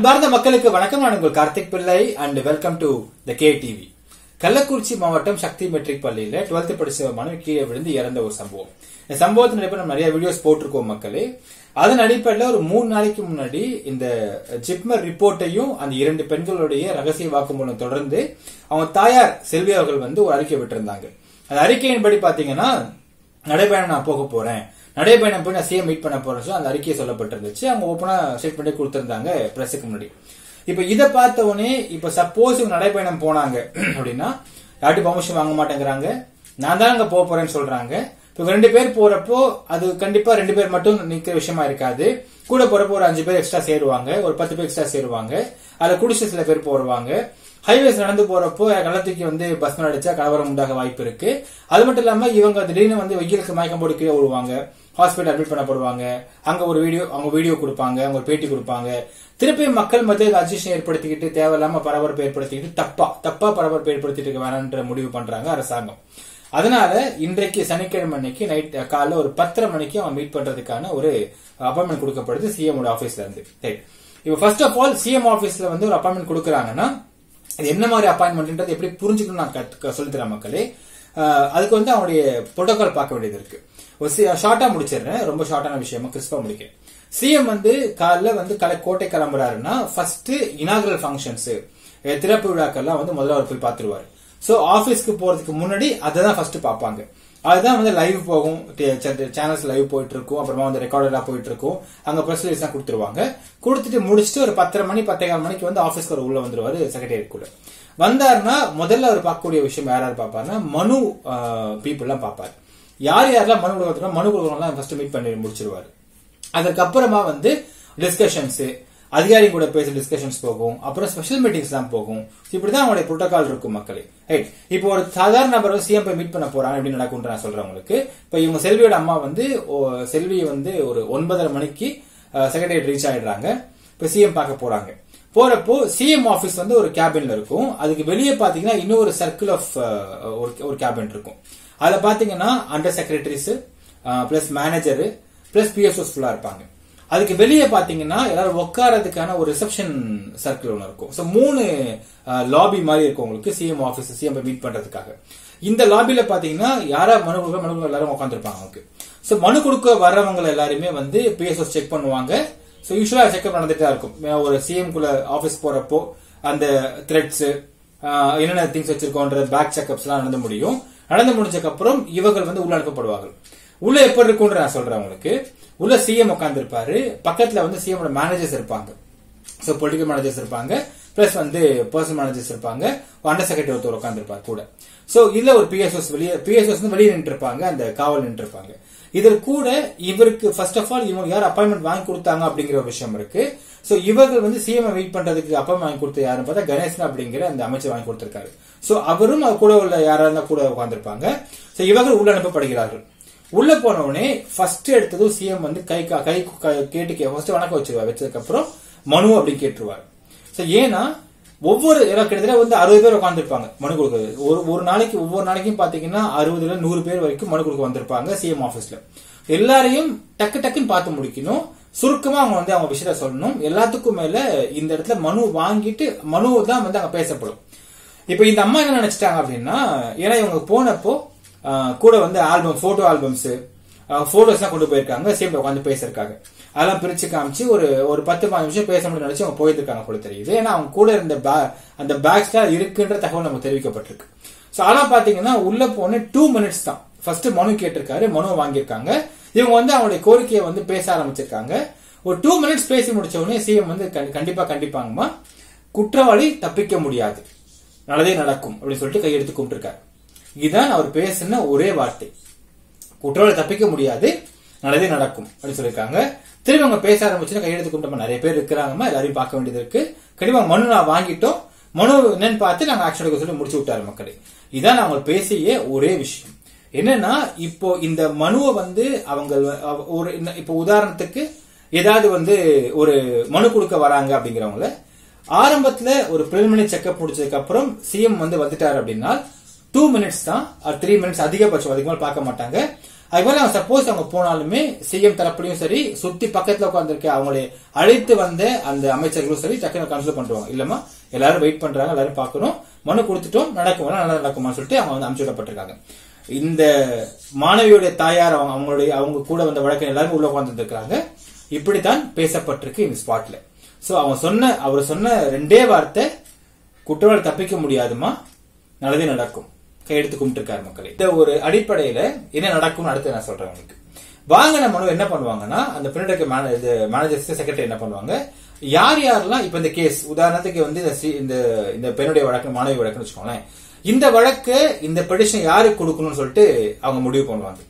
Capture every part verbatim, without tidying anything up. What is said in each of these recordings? அன்பார்ந்த மக்களுக்கு வணக்கம். நான் உங்கள் கார்த்திக் பிள்ளை and welcome to the K T V. Kallakurichi மாவட்டம் சக்தி மெட்ரிக் பள்ளியில பன்னிரண்டாம் படிச்ச மாணவி கீழே விழுந்து இறந்த ஒரு சம்பவம். இந்த சம்பவத்தின் அடிப்படையில் நம்ம நிறைய வீடியோஸ் போட்டுருக்கோம் மக்களே. அதன் அடிப்படையில் ஒரு மூணு நாளைக்கு முன்னாடி இந்த ஜிப்மர் ரிப்போர்ட்டையும் அந்த இரண்டு பெண்களுடைய ரகசிய வாக்குமூலம் தொடர்ந்து அவங்க தாயார் செல்வி அவர்கள் வந்து ஒரு அறிக்கை விட்டிருந்தாங்க. அந்த அறிக்கையின்படி பாத்தீங்கன்னா, நடைபயணம் நான் போக போறேன், நடைபயணம் போய் நான் சிஎம் மீட் பண்ண போறேன், அந்த அறிக்கையை சொல்லப்பட்டிருந்துச்சு. அவங்க ஓப்பனா ஸ்டேட்மெண்டே கொடுத்திருந்தாங்க பிரஸுக்கு முன்னாடி. இப்ப இதை பார்த்த உடனே, இப்ப சப்போஸ் இவங்க நடைபயணம் போனாங்க அப்படின்னா யார்ட்டு பர்மிஷன் வாங்க மாட்டேங்கிறாங்க, நான் தான் அங்க போக போறேன்னு சொல்றாங்க. இப்ப ரெண்டு பேர் போறப்போ அது கண்டிப்பா ரெண்டு பேர் மட்டும் நிக்கிற விஷயமா இருக்காது. கூட போறப்போ ஒரு அஞ்சு பேர் எக்ஸ்ட்ரா சேருவாங்க, ஒரு பத்து பேர் எக்ஸ்ட்ரா சேருவாங்க, அதுல குடிச்சு சில பேர் போடுவாங்க. ஹைவேஸ் நடந்து போறப்போ கள்ளத்துக்கு வந்து பஸ் அடிச்சா கலவரம் உண்டாக வாய்ப்பு இருக்கு. அது மட்டும் இல்லாம இவங்க திடீர்னு வந்து வெயிலுக்கு மயக்கம் போட்டு கீழே விழுவாங்க, ஹாஸ்பிட்டல் அட்மிட் பண்ணப்படுவாங்க. அங்க ஒரு வீடியோ அவங்க வீடியோ கொடுப்பாங்க, அவங்க பேட்டி கொடுப்பாங்க. திருப்பி மக்கள் மத்திய அஜிஷன் ஏற்படுத்திக்கிட்டு தேவையில்லாம பரபரப்பு ஏற்படுத்திக்கிட்டு தப்பா தப்பா பரபரப்பு ஏற்படுத்திட்டு வேணான்ற முடிவு பண்றாங்க அரசாங்கம். அதனால இன்றைக்கு சனிக்கிழமை அன்னைக்கு நைட் காலைல ஒரு பத்தரை மணிக்கு அவன் மீட் பண்றதுக்கான ஒரு அப்பாயின்மெண்ட் கொடுக்கப்படுது சிஎம் ஆபீஸ்ல இருந்து. இப்ப ஃபர்ஸ்ட் ஆஃப் ஆல் சிஎம் ஆபீஸ்ல வந்து ஒரு அப்பாயின்மெண்ட் கொடுக்கறாங்கன்னா அது என்ன மாதிரி அப்பாயின்மெண்ட் எப்படி புரிஞ்சுக்கணும் நான் சொல்லித்தரேன் மக்களே. அதுக்கு வந்து அவனுடைய புரோட்டோகால் பார்க்க வேண்டியது இருக்கு. ஷார்ட்டா முடிச்சிடறேன், ரொம்ப ஷார்ட்டான விஷயமா கிறிஸ்பா முடிக்கிறேன். சிஎம் வந்து காலைல வந்து கலை கோட்டை கிளம்புறாருன்னா ஃபர்ஸ்ட் இனாகுரல் ஃபங்க்ஷன்ஸ் திறப்பு விழாக்கள்லாம் வந்து முதல்ல அவர் போய் பாத்துருவாரு. சோ ஆபீஸ்க்கு போறதுக்கு முன்னாடி அதான் ஃபர்ஸ்ட் பாப்பாங்க. அதுதான் வந்து லைவ் போகும், சேனல்ஸ் லைவ் போயிட்டு இருக்கும், அப்புறமா வந்து ரெக்கார்டா போயிட்டு இருக்கும். அங்க பிரஸ் ரிலீஸ் தான் கொடுத்துருவாங்க. கொடுத்துட்டு முடிச்சுட்டு ஒரு பத்தரை மணி பத்தேகால் மணிக்கு வந்து ஆபீஸ்க்கு ஒரு உள்ள வந்துருவாரு. செக்ரட்டரியேட் கூட வந்தாருன்னா முதல்ல அவர் பார்க்கக்கூடிய விஷயம் யாராரு பாப்பாருன்னா மனு பீப்புள் எல்லாம் பாப்பாரு. யார் யாரெல்லாம் மனு கொடுக்கணும் மனு கொடுக்கணும்லாம் ஃபர்ஸ்ட் மீட் பண்ணி முடிச்சிருவாரு. அதுக்கப்புறமா வந்து டிஸ்கஷன்ஸ், அதிகாரி கூட பேசி டிஸ்கஷன்ஸ் போகும், அப்புறம் ஸ்பெஷல் மீட்டிங்ஸ் தான் போகும். இப்படிதான் அவங்களுடைய புரோட்டோகால் இருக்கும் மக்களே. ரைட், இப்போ ஒரு சாதாரண நபர் சிஎம் போய் மீட் பண்ண போறாங்க எப்படி நடக்கும்ன்ற நான் சொல்றேன் உங்களுக்கு. இப்ப இவங்க செல்வியோட அம்மா வந்து செல்வியை வந்து ஒரு ஒன்பதரை மணிக்கு செக்ரட்டரியேட் ரீச் ஆயிடுறாங்க. இப்ப சிஎம் பார்க்க போறாங்க. போறப்போ சிஎம் ஆபீஸ் வந்து ஒரு கேபின்ல இருக்கும். அதுக்கு வெளியே பாத்தீங்கன்னா இன்னும் ஒரு சர்க்கிள் ஆஃப் ஒரு கேபின் இருக்கும். அதுல பாத்தீங்கன்னா under secretaries plus manager plus PSOs ஃபுல்லா இருப்பாங்க. அதுக்கு வெளியே பாத்தீங்கன்னா எல்லாரும் உட்காரதுக்கான ஒரு ரிசப்ஷன் சர்க்கிள் ஒன்று இருக்கும். சோ மூணு லாபி மாதிரி இருக்கும் உங்களுக்கு சிஎம் ஆபீஸ் சிஎம் மீட் பண்றதுக்காக. இந்த லாபியில பாத்தீங்கன்னா யாரா மனு கொடுக்க மனு கொடுக்க எல்லாரும் உட்காந்துருப்பாங்க அவங்களுக்கு. சோ மனு கொடுக்க வர்றவங்க எல்லாருமே வந்து பிஎஸ்ஓஸ் செக் பண்ணுவாங்க. சோ யூஸ்வலா செக்அப் நடந்துட்டு தான் இருக்கும். ஒரு சிஎம் குள்ள ஆபீஸ் போறப்போ அந்த த்ரெட்ஸ் என்னென்ன திங்ஸ் வச்சிருக்கோன்ற பேக் செக்அப்ஸ் எல்லாம் நடந்து முடியும். நடந்து முடிஞ்சதுக்கு அப்புறம் இவர்கள் வந்து உள்ள அனுப்பப்படுவார்கள். உள்ள எப்படி இருக்கும்னு நான் சொல்றேன் உங்களுக்கு. உள்ள சிஎம் உட்கார்ந்து இருப்பாரு, பக்கத்துல வந்து சிஎம் மேனேஜர்ஸ் இருப்பாங்க. சோ பொலிட்டிகல் மேனேஜர்ஸ் இருப்பாங்க, பிளஸ் வந்து பர்சனல் மேனேஜர்ஸ் இருப்பாங்க, அண்டர் செக்ரட்டரி ஒருத்தர் உட்கார்ந்து இருப்பாரு கூட. சோ இதுல ஒரு பிஎஸ்ஓஸ் வெளியே பிஎஸ்ஓஸ் வெளியே நின்று இருப்பாங்க, அந்த காவல் நின்று இருப்பாங்க. இதற்கு கூட இவருக்கு ஃபர்ஸ்ட் ஆஃப் ஆல் இவங்க யார் அப்பாயின்மெண்ட் வாங்கி கொடுத்தாங்க அப்படிங்கிற ஒரு விஷயம் இருக்கு. சோ இவர்கள் வந்து சிஎம் வெயிட் பண்றதுக்கு அப்பாயின்மெண்ட் வாங்கி கொடுத்த யாருன்னு பார்த்தா கணேசன் அப்படிங்கிற அந்த அமைச்சர் வாங்கி கொடுத்திருக்காரு. சோ அவரும் அவர் கூட உள்ள யாரா இருந்தா கூட உட்கார்ந்துருப்பாங்க. சோ இவர்கள் உள்ள அனுப்பப்படுகிறார்கள். உள்ள போன உடனே ஃபர்ஸ்ட் எடுத்ததும் சிஎம் வந்து கை கை கேட்டு ஃபர்ஸ்ட் வணக்கம் வச்சிருவாரு. வச்சதுக்கு அப்புறம் மனு அப்படின்னு கேட்டுருவாரு. சோ ஏன்னா ஒவ்வொரு கிட்டத்தட்ட வந்து அறுபது பேர் உட்காந்துருப்பாங்க மனு கொடுக்க. ஒரு ஒரு நாளைக்கு ஒவ்வொரு நாளைக்கும் பாத்தீங்கன்னா அறுபதுல நூறு பேர் வரைக்கும் மனு கொடுக்க வந்திருப்பாங்க சிஎம் ஆபீஸ்ல. எல்லாரையும் டக்கு டக்குன்னு பார்த்து முடிக்கணும், சுருக்கமா அவங்க வந்து அவங்க விஷயத்த சொல்லணும். எல்லாத்துக்கும் மேல இந்த இடத்துல மனு வாங்கிட்டு மனு தான் வந்து அங்க பேசப்படும். இப்ப இந்த அம்மா என்ன நினைச்சிட்டாங்க அப்படின்னா, ஏன்னா இவங்க போனப்போ கூட வந்து ஆல்பம் போட்டோ ஆல்பம்ஸ் போட்டோஸ் கொண்டு போயிருக்காங்க, சிஎம் உட்காந்து பேசிருக்காங்க. அதெல்லாம் பிரிச்சு காமிச்சு ஒரு ஒரு பத்து பதினஞ்சு நிமிஷம் பேச முடியும் நினைச்சு அவங்க போயிருக்காங்க போல தெரியுது. ஏன்னா அவங்க கூட இருந்த அந்த பேக்ஸ் எல்லாம் இருக்குன்ற தகவல் நமக்கு தெரிவிக்கப்பட்டிருக்கு. சோ அதெல்லாம் பாத்தீங்கன்னா உள்ள போன டூ மினிட்ஸ் தான் ஃபர்ஸ்ட் மனு கேட்டிருக்காரு, மனு வாங்கியிருக்காங்க. இவங்க வந்து அவங்களுடைய கோரிக்கையை வந்து பேச ஆரம்பிச்சிருக்காங்க. ஒரு டூ மினிட்ஸ் பேசி முடிச்ச உடனே சிஎம் வந்து கண்டிப்பா கண்டிப்பாங்கம்மா குற்றவாளி தப்பிக்க முடியாது, நல்லதே நடக்கும் அப்படின்னு சொல்லிட்டு கையெடுத்து கும்பிட்டுருக்காரு. இதுதான் அவர் பேசின ஒரே வார்த்தை. குற்றவாளி தப்பிக்க முடியாது, நல்லதே நடக்கும் அப்படின்னு சொல்லியிருக்காங்க. திரும்ப அவங்க பேச ஆரம்பிச்சுன்னா கையெழுத்து கும்பிட்டோம், நிறைய பேர் இருக்கிறாங்கம்மா, எல்லாரையும் பார்க்க வேண்டியது இருக்கு, கண்டிப்பா மனு நான் வாங்கிட்டோம், மனு என்னன்னு பார்த்து நாங்க ஆக்ஷன் எடுக்க சொல்லி முடிச்சு விட்டாரு மக்களே. இதான் அவங்க பேசிய ஒரே விஷயம். என்னன்னா இப்போ இந்த மனுவை வந்து அவங்க ஒரு இப்போ உதாரணத்துக்கு ஏதாவது வந்து ஒரு மனு கொடுக்க வராங்க அப்படிங்கிறவங்கள ஆரம்பத்துல ஒரு பிரிலிமினரி செக்அப் முடிச்சதுக்கு அப்புறம் சிஎம் வந்து வந்துட்டாரு அப்படின்னா டூ மினிட்ஸ் தான், த்ரீ மினிட்ஸ் அதிகபட்சம், அதுக்கு மேல பார்க்க மாட்டாங்க. அதுபோல் அவங்க சப்போஸ் அவங்க போனாலுமே சிஎம் தரப்புலையும் சரி சுத்தி பக்கத்துல உட்காந்துருக்க அவங்களே அழைத்து வந்த அந்த அமைச்சர்களும் சரி டக்குன்னு கன்சல்ட் பண்ணுவாங்க. இல்லமா எல்லாரும் வெயிட் பண்றாங்க, எல்லாரும் பாக்கணும், மனு கொடுத்துட்டோம், நடக்கும் நல்லா நடக்குமான்னு சொல்லிட்டு அவங்க வந்து அனுப்பிச்சு விடப்பட்டிருக்காங்க. இந்த மாணவியுடைய தாயார் அவங்க அவங்களுடைய அவங்க கூட வந்த வழக்கு எல்லாருமே உள்ள உட்கார்ந்து இருக்கிறாங்க. இப்படித்தான் பேசப்பட்டிருக்கு இந்த ஸ்பாட்ல. சோ அவங்க சொன்ன அவர் சொன்ன ரெண்டே வார்த்தை, குற்றவாளி தப்பிக்க முடியாதுமா, நல்லதே நடக்கும், கையெடுத்து கும்பிட்டு இருக்காரு மக்களே. இந்த ஒரு அடிப்படையில என்ன நடக்கும்னு அடுத்து நான் சொல்றேன் உங்களுக்கு. வாங்கின மனு என்ன பண்ணுவாங்கன்னா அந்த பின்னாடி மேனேஜர் செக்ரட்டரி என்ன பண்ணுவாங்க, யார் யாரெல்லாம் இப்ப இந்த கேஸ் உதாரணத்துக்கு வந்து இந்த பெண்ணுடைய வழக்கு மாணவி வழக்குன்னு வச்சுக்கோங்களேன், இந்த வழக்கு இந்த பெடிஷன் யாருக்கு கொடுக்கணும்னு சொல்லிட்டு அவங்க முடிவு பண்ணுவாங்க.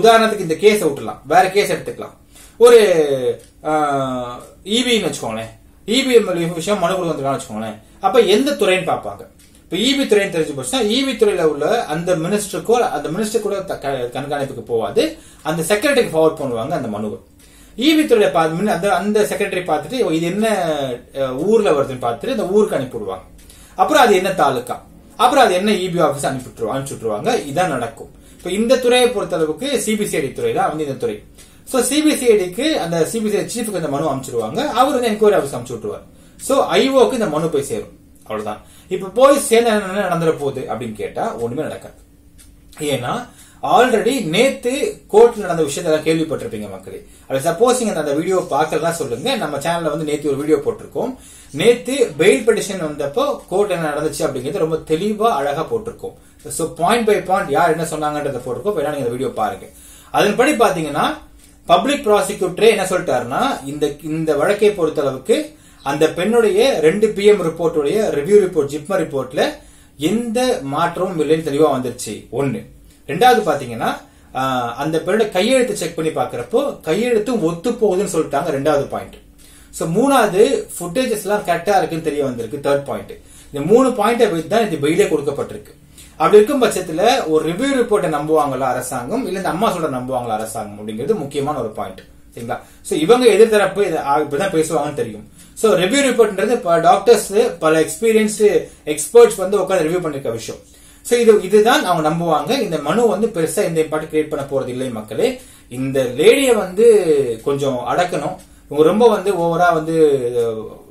உதாரணத்துக்கு இந்த கேஸ் விட்டுலாம், வேற கேஸ் எடுத்துக்கலாம், ஒரு இபின்னு வச்சுக்கோங்களேன், இபிஎம் விஷயம் மனு கொண்டு வந்துருக்கான்னு வச்சுக்கோங்களேன். அப்ப எந்த துறைன்னு பாப்பாங்க. இப்ப இபி துறைன்னு தெரிஞ்சு போச்சுன்னா இபி துறையில உள்ள அந்த மினிஸ்டருக்கோ அந்த மினிஸ்டர் கூட கண்காணிப்புக்கு போவாது, அந்த செக்ரட்டரிக்கு ஃபார்வர்ட் பண்ணுவாங்க அந்த மனுவை. இபி துறையில அந்த செக்ரட்டரி பார்த்துட்டு இது என்ன ஊர்ல வருதுன்னு பார்த்துட்டு அந்த ஊருக்கு அனுப்பிவிடுவாங்க. அப்புறம் அது என்ன தாலுக்கா, அப்புறம் அது என்ன இபி ஆபீஸ் அனுப்பிட்டு அனுப்பிச்சுட்டுருவாங்க. இதான் நடக்கும். இப்ப இந்த துறையை பொறுத்த அளவுக்கு சிபிசிஐடி துறை தான் வந்து இந்த துறை. சோ சிபிசிஐடிக்கு அந்த சிபிசிஐடி சீஃபுக்கு அந்த மனு அனுப்பிச்சிருவாங்க, அவர் வந்து என்கொயரி ஆபீஸ் அனுப்பிச்சு விட்டுருவார். சோ ஐஓக்கு இந்த மனு போய் சேரும், அவ்வளவுதான். இப்ப போய் சேர்ந்த என்ன நடந்துட போகுது அப்படின்னு கேட்டா ஒண்ணுமே நடக்காது. ஏன்னா ஆல்ரெடி நேத்து கோர்ட்ல நடந்த விஷயத்த கேள்விப்பட்டிருப்பீங்க மக்களே. அப்படி சப்போஸ் நீங்க அந்த வீடியோ பாக்கிறதா சொல்லுங்க, நம்ம சேனல்ல வந்து நேத்து ஒரு வீடியோ போட்டிருக்கோம். நேத்து பெயில் பெட்டிஷன் வந்தப்போ கோர்ட் என்ன நடந்துச்சு அப்படிங்கிறது ரொம்ப தெளிவா அழகா போட்டிருக்கோம். சோ பாயிண்ட் பை பாயிண்ட் யார் என்ன சொன்னாங்கன்றத போட்டிருக்கோம். வேணா நீங்க வீடியோ பாருங்க. அதன்படி பாத்தீங்கன்னா பப்ளிக் ப்ராசிக்யூட்டரே என்ன சொல்லிட்டாருன்னா, இந்த இந்த வழக்கை பொறுத்த அளவுக்கு அந்த பெண்ணுடைய ரெண்டு பி எம் ரிப்போர்ட்டுடைய ரிவ்யூ ரிப்போர்ட் ஜிப்மர் ரிப்போர்ட்ல எந்த மாற்றமும் இல்லைன்னு தெளிவா வந்துருச்சு. ஒண்ணு. ரெண்டாவது பாத்தீங்கன்னா அந்த பெண்ணோட கையெழுத்து செக் பண்ணி பாக்குறப்போ கையெழுத்தும் ஒத்து போகுதுன்னு சொல்லிட்டாங்க, ரெண்டாவது பாயிண்ட். சோ மூணாவது ஃபுட்டேஜஸ் எல்லாம் கரெக்டா இருக்குன்னு தெரிய வந்திருக்கு, தேர்ட் பாயிண்ட். இந்த மூணு பாயிண்டை வைத்து தான் இது பெயிலே கொடுக்கப்பட்டிருக்கு. அப்படி இருக்கும் பட்சத்துல ஒரு ரிவ்யூ ரிப்போர்ட்டை நம்புவாங்களா அரசாங்கம், இல்ல இந்த அம்மா சொல்ற நம்புவாங்களா அரசாங்கம் அப்படிங்கிறது முக்கியமான ஒரு பாயிண்ட். சரிங்களா? சோ இவங்க எதிர்த்தரப்பு இப்படிதான் பேசுவாங்கன்னு தெரியும். சோ ரிவ்யூ ரிப்போர்ட்ன்றது டாக்டர்ஸ் பல எக்ஸ்பீரியன்ஸ்டு எக்ஸ்பர்ட்ஸ் வந்து உட்காந்து ரிவ்யூ பண்ணிருக்க விஷயம். சோ இது இதுதான் அவங்க நம்புவாங்க. இந்த மனு வந்து பெருசா இந்த இம்பார்ட் கிரியேட் பண்ண போறது இல்லை மக்களே. இந்த லேடிய வந்து கொஞ்சம் அடக்கணும். இவங்க ரொம்ப வந்து ஓவரா வந்து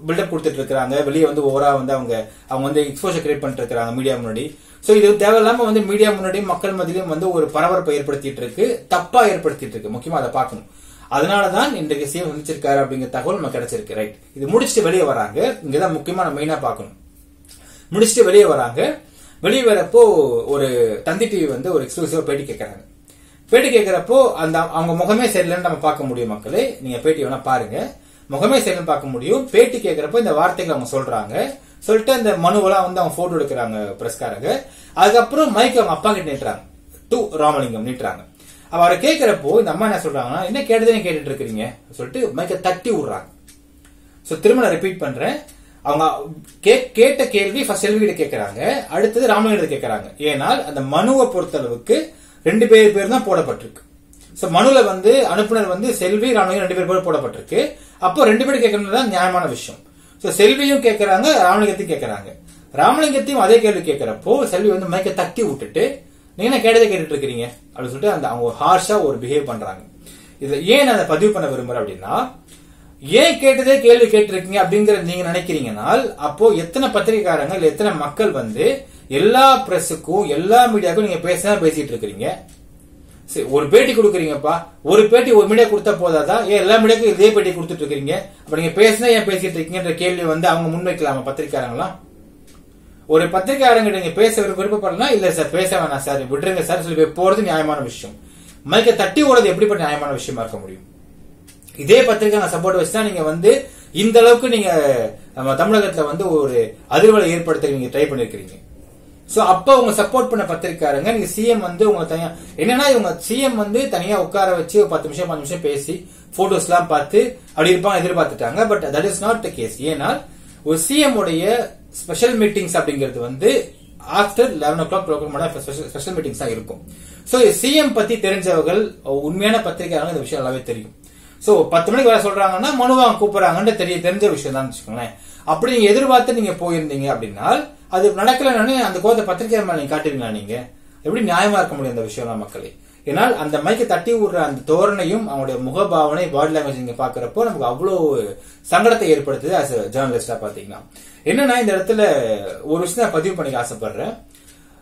பில்டப் கொடுத்துட்டு இருக்காங்க. வெளியே வந்து ஓவரா வந்து அவங்க அவங்க வந்து எக்ஸ்போஷர் கிரியேட் பண்ணிட்டு இருக்காங்க மீடியா முன்னாடி. சோ இது தேவையில்லாம வந்து மீடியா முன்னாடி மக்கள் மத்தியிலும் வந்து ஒரு பரபரப்பை ஏற்படுத்திட்டு இருக்கு, தப்பா ஏற்படுத்திட்டு இருக்கு. முக்கியமா அதை பார்க்கணும். அதனாலதான் இன்றைக்கு சிஎம் சந்திச்சிருக்காரு அப்படிங்கிற தகவல் நமக்கு கிடைச்சிருக்கு. ரைட். இது முடிச்சுட்டு வெளியே வராங்க. இங்கதான் முக்கியமா நம்ம மெயினா பாக்கணும். முடிச்சுட்டு வெளியே வராங்க. வெளியே வரப்போ ஒரு தந்தி டிவி வந்து ஒரு எக்ஸ்க்ளூசிவா பேட்டி கேட்கறாங்க. பேட்டி கேட்கிறப்போ அந்த அவங்க முகமே சரியில்லைன்னு நம்ம பார்க்க முடியும் மக்களே. நீங்க பேட்டி வேணா பாருங்க, முகமே சரியில்லைன்னு பார்க்க முடியும். பேட்டி கேட்கிறப்போ இந்த வார்த்தைகள் அவங்க சொல்றாங்க. சொல்லிட்டு அந்த மனுவெல்லாம் வந்து அவங்க போட்டோ எடுக்கிறாங்க பிரஸ்காரங்க. அதுக்கப்புறம் மைக் அவங்க அப்பா கிட்ட நீட்டுறாங்க, டு ராமலிங்கம் நீட்டுறாங்க. அவரை கேட்கிறப்போ இந்த அம்மா என்ன சொல்றாங்கன்னா, என்ன கேட்டதே கேட்டுட்டு இருக்கிறீங்க சொல்லிட்டு மைக்க தட்டி விடுறாங்க. சோ திரும்ப நான் ரிப்பீட் பண்றேன். அவங்க கேட்ட கேள்வி ஃபர்ஸ்ட் செல்விகிட்ட கேட்கறாங்க, அடுத்தது ராமலிங்கம் கேட்கறாங்க. ஏனால் அந்த மனுவை பொறுத்த அளவுக்கு ரெண்டு பேர் பேர் தான் போடப்பட்டிருக்கு. சோ மனுல வந்து அனுப்புனர் வந்து செல்வி ராமலிங்கம் ரெண்டு பேர் பேர் போடப்பட்டிருக்கு. அப்போ ரெண்டு பேரும் கேட்கறது தான் நியாயமான விஷயம். சோ செல்வியும் கேட்கறாங்க, ராமலிங்கத்தையும் கேட்கறாங்க. ராமலிங்கத்தையும் அதே கேள்வி கேட்கிறப்போ செல்வி வந்து மைக்க தட்டி விட்டுட்டு நீங்க என்ன கேட்டதை கேட்டுட்டு இருக்கிறீங்க அப்படின்னு சொல்லிட்டு அந்த அவங்க ஹார்ஷா ஒரு பிஹேவ் பண்றாங்க. இதை ஏன் நான் பதிவு பண்ண விரும்புறேன் அப்படின்னா, ஏன் கேட்டதே கேள்வி கேட்டிருக்கீங்க அப்படிங்கறது நீங்க நினைக்கிறீங்கன்னா, அப்போ எத்தனை பத்திரிகைக்காரங்க இல்ல எத்தனை மக்கள் வந்து எல்லா பிரஸுக்கும் எல்லா மீடியாவுக்கும் நீங்க பேசினா பேசிட்டு இருக்கிறீங்க. சரி, ஒரு பேட்டி கொடுக்குறீங்கப்பா, ஒரு பேட்டி ஒரு மீடியா கொடுத்தா போதாதா, ஏன் எல்லா மீடியாவுக்கும் இதே பேட்டி கொடுத்துட்டு இருக்கிறீங்க, அப்ப நீங்க பேசினா ஏன் பேசிட்டு இருக்கீங்கன்ற கேள்வி வந்து அவங்க முன்வைக்கலாமா பத்திரிகைக்காரங்களாம்? ஒரு பத்திரிகையாளர்கிட்ட நீங்க பேச விருப்பப்படலாம், இல்ல சார் பேச வேணாம் சார் விட்டுருங்க சார் சொல்லி போறது நியாயமான விஷயம். மைக்க தட்டி ஓடுறது எப்படிப்பட்ட நியாயமான விஷயமா இருக்க முடியும்? இதே பத்திரிகை சப்போர்ட் வச்சுதான் நீங்க வந்து இந்த அளவுக்கு நீங்க நம்ம தமிழகத்துல வந்து ஒரு அதிர்வலை ஏற்படுத்த நீங்க ட்ரை பண்ணிருக்கீங்க. சோ அப்ப உங்க சப்போர்ட் பண்ண பத்திரிகையாளருங்க நீங்க சிஎம் வந்து உங்க தனியா என்னன்னா இவங்க சிஎம் வந்து தனியா உட்கார வச்சு ஒரு பத்து நிமிஷம் பத்து நிமிஷம் பேசி போட்டோஸ் எல்லாம் பார்த்து அப்படி இருப்பாங்க எதிர்பார்த்துட்டாங்க. But that is not the case. ஏனால் ஒரு சிஎம் உடைய ஸ்பெஷல் மீட்டிங்ஸ் அப்படிங்கிறது வந்து after eleven o'clock special meetings தான் இருக்கும். சோ சிஎம் பத்தி தெரிஞ்சவர்கள் உண்மையான பத்திரிகையாளர்கள் இந்த விஷயம் நல்லாவே தெரியும். சோ பத்து மணிக்கு வேலை சொல்றாங்கன்னா மனுவாங்க கூப்பிடுறாங்கன்னு தெரிய தெரிஞ்ச விஷயம் தான் வச்சுக்கோங்களேன். அப்படி நீங்க எதிர்பார்த்து நீங்க போயிருந்தீங்க அப்படின்னா அது நடக்கலன்னு அந்த கோபத்தை பத்திரிகை மேல நீங்க காட்டுவீங்களா? நீங்க எப்படி நியாயமா இருக்க முடியும் அந்த விஷயம் மக்களே? Enal and the Mike Tati and the Torneum, our Mugabavane, body language in the Pakarapon, Gablo, Sangata Airport as a journalist. In an eye, the Rattle, Urusna Padipanikasapara,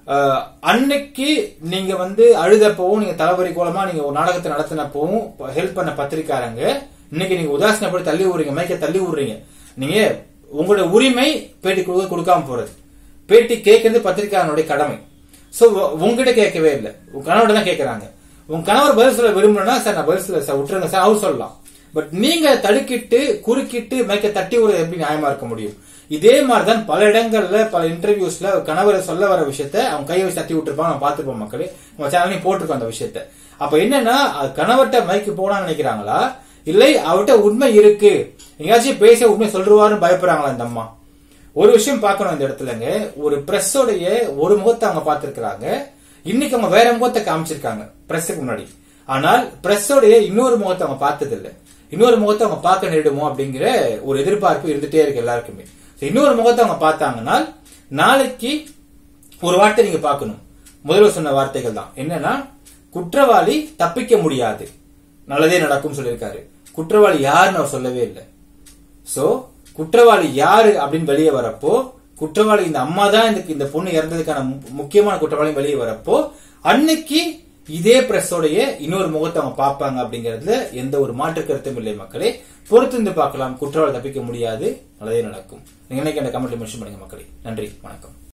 Anneki Ningamande, Arida Pony, Talavari Kolamani, Nadaka Natana Po, help and a Patrikaranga, Nikin Udasna Pataluring, Mike Taluring, Ninge, Ungoda Urime, Petty Kurukam for it. Petty cake and the Patrikanude Kadami. So, Wungate cake available, Ukanada Kakaranga. Unkana Bursula, Vilmunas and a Bursula, Sautra, Sausola. But Ninga Tadikit, Kurikit, make a thirty or every Imar Commodio. Ide Marthan, Paladanga, interviews, Kanava Sola Visheta, and Kayo Satu Tripan of Pathu Makale, which only portrait on the Visheta. Up in a Kanavata, Mike Pona Nikarangala, Ilay out a woodman Yirke, Ingashi pays a woodman Soldruan by Parangalandama. ஒரு விஷயம் பார்க்கணும் இந்த இடத்துலங்க ஒரு பிரஸ்ஸோட ஒரு முகத்தை அவங்க பாத்துர்க்கறாங்க இன்னைக்கு அவங்க வேற முகத்தை காமிச்சிருக்காங்க பிரஸ்க்கு முன்னாடி ஆனால் பிரஸ்ஸோட இன்னொரு முகத்தை அவங்க பார்த்தது இல்ல இன்னொரு முகத்தை அவங்க பார்க்க நேடுமோ அப்படிங்கற ஒரு எதிர்பார்ப்பு இருந்துட்டே இருக்கு எல்லாருக்குமே சோ இன்னொரு முகத்தை அவங்க பார்த்தாங்கனா நாளைக்கு ஒரு வார்த்தை நீங்க பார்க்கணும் முதல்ல சொன்ன வார்த்தைகள் தான் என்னன்னா குற்றவாளி தப்பிக்க முடியாது நல்லதே நடக்கும் சொல்லிருக்காரு குற்றவாளி யாருன்னு அவர் சொல்லவே இல்ல சோ குற்றவாளி யாரு அப்படிን வெளிய வரப்போ குற்றவாளி இந்த அம்மா தான் இதுக்கு இந்த பொண்ணு இறந்ததற்கான முக்கியமான குற்றவாளி வெளிய வரப்போ அன்னைக்கு இதே பிரஸ்ஸோடயே இன்னொரு முகத்தை அவங்க பாப்பாங்க அப்படிங்கிறதுல எந்த ஒரு மாற்று கருத்தும் இல்லை மக்களே பொறுத்துந்து பார்க்கலாம் குற்றவாளி தப்பிக்க முடியாது நல்லதே நடக்கும் நீங்க என்ன கமெண்ட்ல மென்ஷன் பண்ணுங்க மக்களே நன்றி வணக்கம்